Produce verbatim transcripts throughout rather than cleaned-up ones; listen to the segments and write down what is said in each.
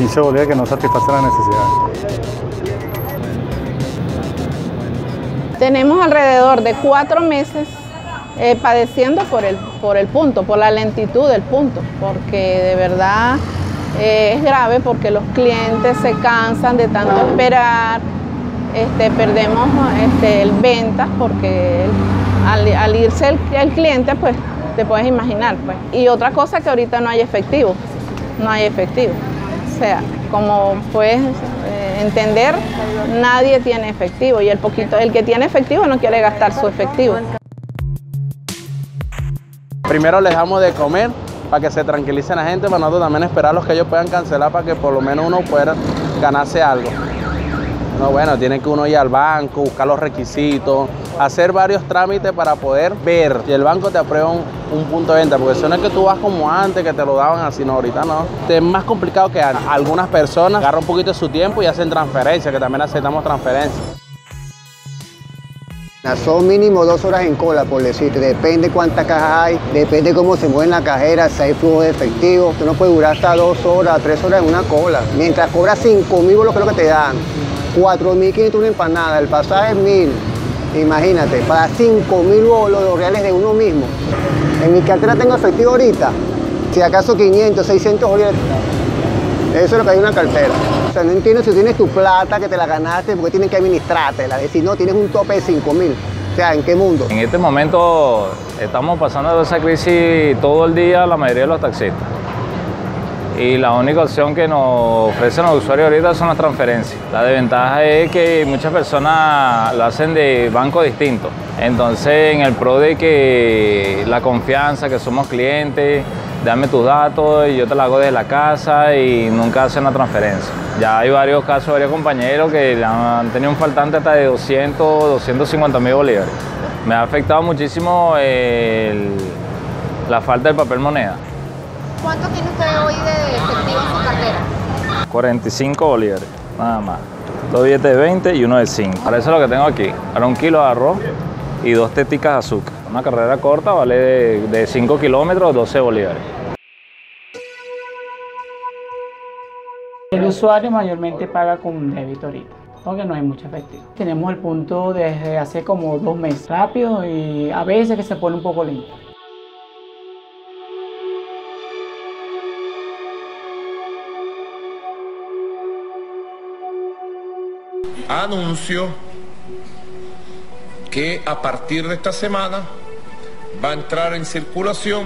quince bolívares que no satisfacen las necesidades. Tenemos alrededor de cuatro meses eh, padeciendo por el, por el punto, por la lentitud del punto, porque de verdad eh, es grave, porque los clientes se cansan de tanto esperar, este, perdemos este, el ventas, porque al, al irse el, el cliente, pues te puedes imaginar, pues. Y otra cosa, que ahorita no hay efectivo, no hay efectivo. O sea, como puedes eh, entender, nadie tiene efectivo y el poquito, el que tiene efectivo no quiere gastar su efectivo. Primero les damos de comer para que se tranquilice la gente, para nosotros también esperar los que ellos puedan cancelar, para que por lo menos uno pueda ganarse algo. No, bueno, tiene que uno ir al banco, buscar los requisitos, hacer varios trámites para poder ver si el banco te aprueba un, un punto de venta, porque eso no es que tú vas como antes, que te lo daban así, no, ahorita no. Es más complicado que antes. Algunas personas agarran un poquito de su tiempo y hacen transferencias, que también aceptamos transferencias. Son mínimo dos horas en cola, por decirte, depende cuántas cajas hay, depende cómo se mueven la cajera, si hay flujo de efectivo. Tú no puedes durar hasta dos horas, tres horas en una cola. Mientras cobras cinco mil, lo que es lo que te dan. cuatro mil quinientos una empanada, el pasaje es mil, imagínate, para cinco mil bolos, los reales de uno mismo. En mi cartera tengo efectivo ahorita, si acaso quinientos, seiscientos bolívares, eso es lo que hay en una cartera. O sea, no entiendo si tienes tu plata, que te la ganaste, porque tienen que administrártela, decir no, tienes un tope de cinco mil, o sea, ¿en qué mundo? En este momento estamos pasando esa crisis todo el día la mayoría de los taxistas, y la única opción que nos ofrecen los usuarios ahorita son las transferencias. La desventaja es que muchas personas lo hacen de banco distinto. Entonces, en el pro de que la confianza, que somos clientes, dame tus datos y yo te la hago desde la casa, y nunca hacen la transferencia. Ya hay varios casos, varios compañeros que han tenido un faltante hasta de doscientos, doscientos cincuenta mil bolívares. Me ha afectado muchísimo el, la falta del papel moneda. ¿Cuánto tiene usted hoy de efectivo en su cartera? cuarenta y cinco bolívares, nada más. Dos billetes de veinte y uno de cinco. Para eso es lo que tengo aquí. Para un kilo de arroz y dos teticas de azúcar. Una carrera corta vale de cinco kilómetros, doce bolívares. El usuario mayormente paga con débito ahorita, porque no hay mucho efectivo. Tenemos el punto desde hace como dos meses. Rápido, y a veces que se pone un poco lento. Anuncio que a partir de esta semana va a entrar en circulación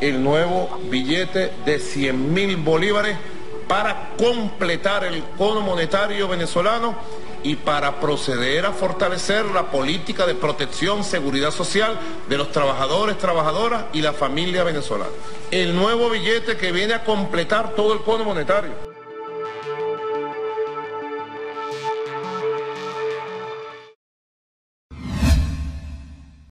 el nuevo billete de cien mil bolívares para completar el cono monetario venezolano y para proceder a fortalecer la política de protección, seguridad social de los trabajadores, trabajadoras y la familia venezolana. El nuevo billete que viene a completar todo el cono monetario.